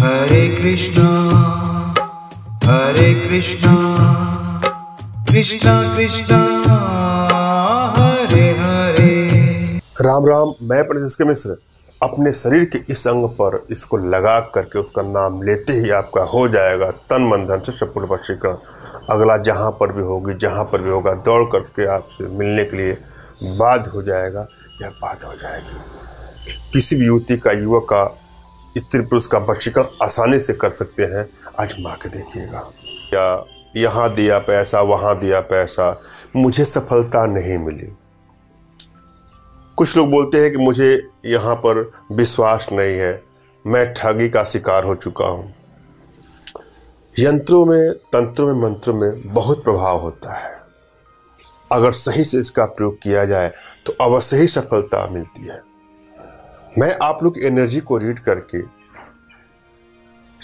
Hare Krishna, Krishna Krishna, Hare Hare। Ram Ram, मैं पंडित SK मिश्र। अपने शरीर के इस अंग पर इसको लगा करके उसका नाम लेते ही आपका हो जाएगा तन मन धन से सम्पूर्ण वशीकरण। अगला जहाँ पर भी होगी, जहाँ पर भी होगा, दौड़ करके आपसे मिलने के लिए बाध हो जाएगा या बात हो जाएगी। किसी भी युवती का, युवक का, स्त्री पुरुष का वशीकरण आसानी से कर सकते हैं। आजमा के देखिएगा। या यहाँ दिया पैसा, वहाँ दिया पैसा, मुझे सफलता नहीं मिली। कुछ लोग बोलते हैं कि मुझे यहाँ पर विश्वास नहीं है, मैं ठगी का शिकार हो चुका हूँ। यंत्रों में, तंत्रों में, मंत्रों में बहुत प्रभाव होता है। अगर सही से इसका प्रयोग किया जाए तो अवश्य ही सफलता मिलती है। मैं आप लोग एनर्जी को रीड करके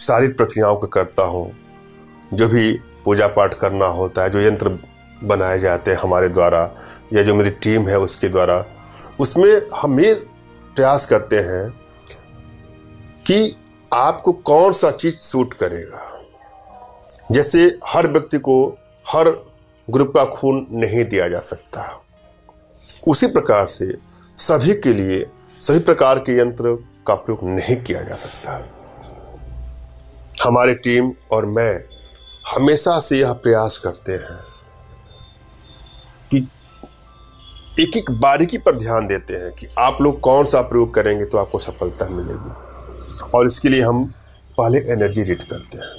सारी प्रक्रियाओं को करता हूँ। जो भी पूजा पाठ करना होता है, जो यंत्र बनाए जाते हैं हमारे द्वारा या जो मेरी टीम है उसके द्वारा, उसमें हम ये प्रयास करते हैं कि आपको कौन सा चीज़ सूट करेगा। जैसे हर व्यक्ति को हर ग्रुप का खून नहीं दिया जा सकता, उसी प्रकार से सभी के लिए सभी प्रकार के यंत्र का प्रयोग नहीं किया जा सकता। हमारी टीम और मैं हमेशा से यह प्रयास करते हैं कि एक एक बारीकी पर ध्यान देते हैं कि आप लोग कौन सा प्रयोग करेंगे तो आपको सफलता मिलेगी। और इसके लिए हम पहले एनर्जी रीड करते हैं।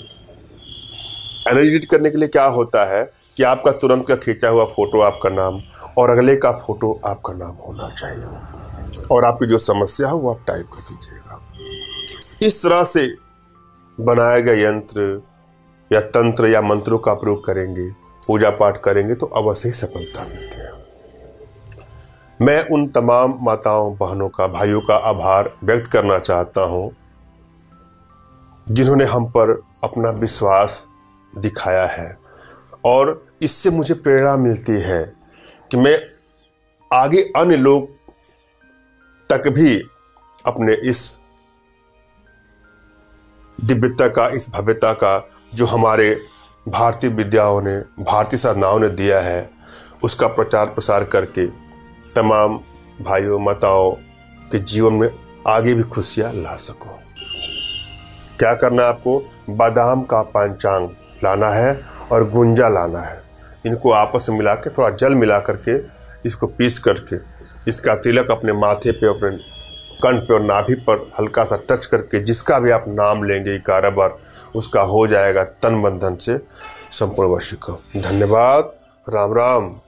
एनर्जी रीड करने के लिए क्या होता है कि आपका तुरंत का खींचा हुआ फोटो, आपका नाम, और अगले का फोटो, आपका नाम होना चाहिए। और आपकी जो समस्या हो वो आप टाइप कर दीजिएगा। इस तरह से बनाए गए यंत्र या तंत्र या मंत्रों का प्रयोग करेंगे, पूजा पाठ करेंगे तो अवश्य ही सफलता मिलती है। मैं उन तमाम माताओं, बहनों का, भाइयों का आभार व्यक्त करना चाहता हूँ जिन्होंने हम पर अपना विश्वास दिखाया है। और इससे मुझे प्रेरणा मिलती है कि मैं आगे अन्य लोग तक भी अपने इस दिव्यता का, इस भव्यता का जो हमारे भारतीय विद्याओं ने, भारतीय साधनाओं ने दिया है, उसका प्रचार प्रसार करके तमाम भाइयों, माताओं के जीवन में आगे भी खुशियाँ ला सको। क्या करना है आपको? बादाम का पांचांग लाना है और गुंजा लाना है। इनको आपस में मिला के थोड़ा जल मिला करके इसको पीस करके इसका तिलक अपने माथे पे, अपने कंठ पे और नाभि पर हल्का सा टच करके जिसका भी आप नाम लेंगे कारोबार उसका हो जाएगा तन बंधन से संपूर्ण वशीकरण। धन्यवाद। राम राम।